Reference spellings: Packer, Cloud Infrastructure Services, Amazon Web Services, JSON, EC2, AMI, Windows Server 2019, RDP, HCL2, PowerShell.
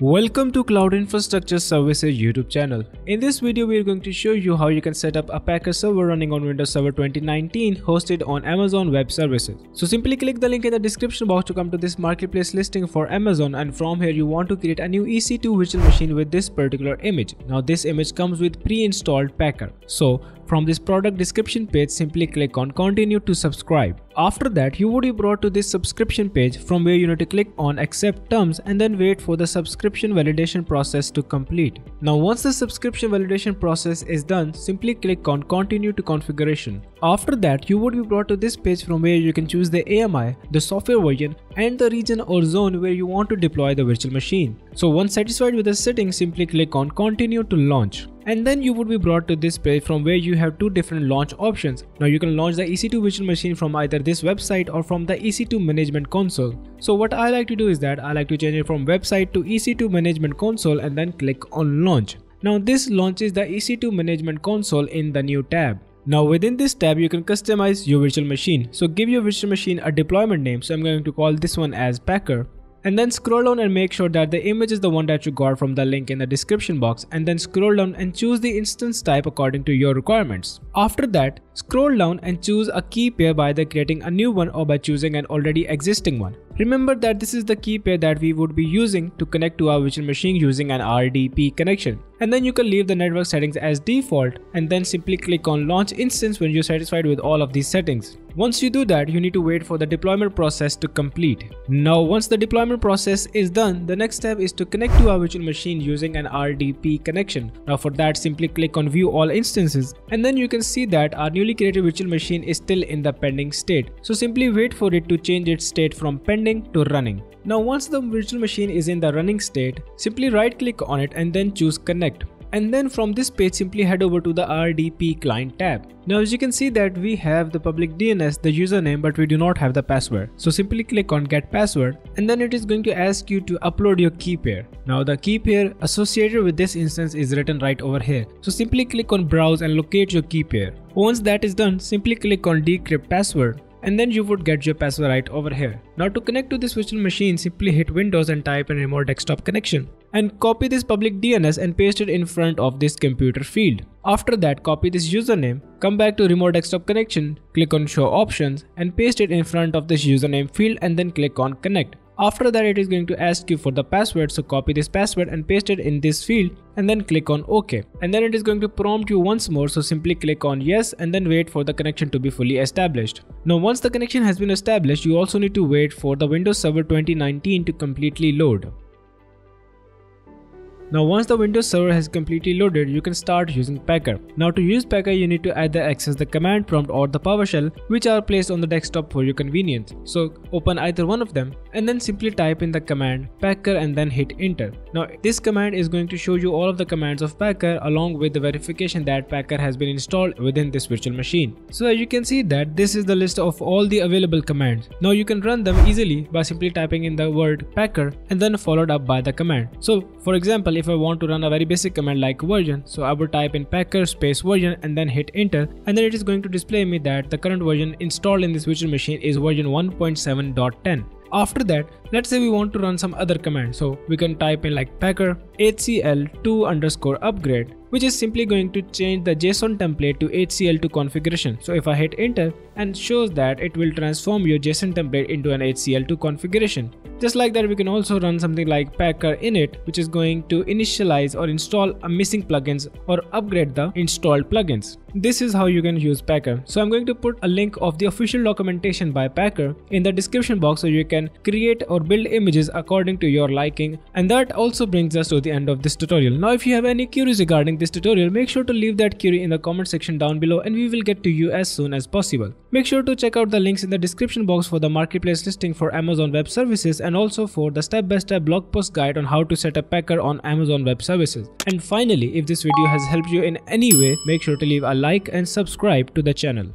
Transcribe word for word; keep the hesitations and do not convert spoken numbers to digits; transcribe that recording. Welcome to Cloud Infrastructure Services YouTube channel. In this video, we are going to show you how you can set up a Packer server running on Windows Server twenty nineteen hosted on Amazon Web Services. So simply click the link in the description box to come to this marketplace listing for Amazon, and from here you want to create a new E C two virtual machine with this particular image. Now this image comes with pre-installed Packer. So from this product description page, simply click on continue to subscribe. After that, you would be brought to this subscription page from where you need to click on accept terms and then wait for the subscription validation process to complete. Now once the subscription validation process is done, simply click on continue to configuration. After that, you would be brought to this page from where you can choose the A M I, the software version and the region or zone where you want to deploy the virtual machine. So once satisfied with the settings, simply click on continue to launch. And then you would be brought to this page from where you have two different launch options. Now you can launch the E C two virtual machine from either this website or from the E C two management console. So what I like to do is that I like to change it from website to E C two management console and then click on launch. Now this launches the E C two management console in the new tab. Now within this tab, you can customize your virtual machine. So give your virtual machine a deployment name. So I'm going to call this one as Packer. And then scroll down and make sure that the image is the one that you got from the link in the description box, and then scroll down and choose the instance type according to your requirements. After that, scroll down and choose a key pair by either creating a new one or by choosing an already existing one. Remember that this is the key pair that we would be using to connect to our virtual machine using an R D P connection. And then you can leave the network settings as default and then simply click on launch instance when you're satisfied with all of these settings. Once you do that, you need to wait for the deployment process to complete. Now once the deployment process is done, the next step is to connect to our virtual machine using an R D P connection. Now for that, simply click on view all instances and then you can see that our newly created virtual machine is still in the pending state. So simply wait for it to change its state from pending to running. Now once the virtual machine is in the running state, simply right click on it and then choose connect. And then from this page, simply head over to the R D P client tab. Now as you can see that we have the public D N S, the username, but we do not have the password. So simply click on get password and then it is going to ask you to upload your key pair. Now the key pair associated with this instance is written right over here. So simply click on browse and locate your key pair. Once that is done, simply click on decrypt password. And then you would get your password right over here. Now to connect to this virtual machine, simply hit Windows and type in remote desktop connection and copy this public D N S and paste it in front of this computer field. After that, copy this username, come back to remote desktop connection, click on show options and paste it in front of this username field and then click on connect. After that, it is going to ask you for the password, so copy this password and paste it in this field and then click on OK. And then it is going to prompt you once more, so simply click on yes and then wait for the connection to be fully established. Now once the connection has been established, you also need to wait for the Windows Server twenty nineteen to completely load. Now once the Windows Server has completely loaded, you can start using Packer. Now to use Packer, you need to either access the command prompt or the PowerShell, which are placed on the desktop for your convenience. So open either one of them and then simply type in the command Packer and then hit enter. Now this command is going to show you all of the commands of Packer along with the verification that Packer has been installed within this virtual machine. So as you can see that this is the list of all the available commands. Now you can run them easily by simply typing in the word Packer and then followed up by the command. So for example, if I want to run a very basic command like version, so I would type in Packer space version and then hit enter, and then it is going to display me that the current version installed in this virtual machine is version one point seven point ten. After that, let's say we want to run some other command, so we can type in like Packer H C L two underscore upgrade, which is simply going to change the JSON template to H C L two configuration. So if I hit enter, and shows that it will transform your JSON template into an H C L two configuration. Just like that, we can also run something like Packer init, which is going to initialize or install a missing plugins or upgrade the installed plugins. This is how you can use Packer. So I'm going to put a link of the official documentation by Packer in the description box so you can create or build images according to your liking. And that also brings us to the end of this tutorial. Now if you have any queries regarding this tutorial, make sure to leave that query in the comment section down below and we will get to you as soon as possible. Make sure to check out the links in the description box for the marketplace listing for Amazon Web Services and also for the step-by-step blog post guide on how to set up Packer on Amazon Web Services. And finally, if this video has helped you in any way, make sure to leave a like and subscribe to the channel.